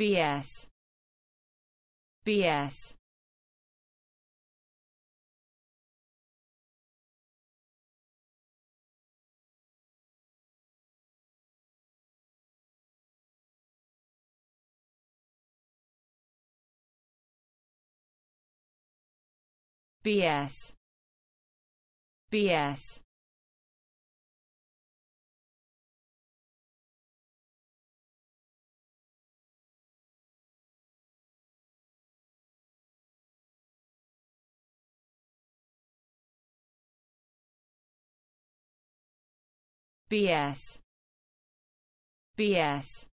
BS, BS. BS, BS. BS, BS.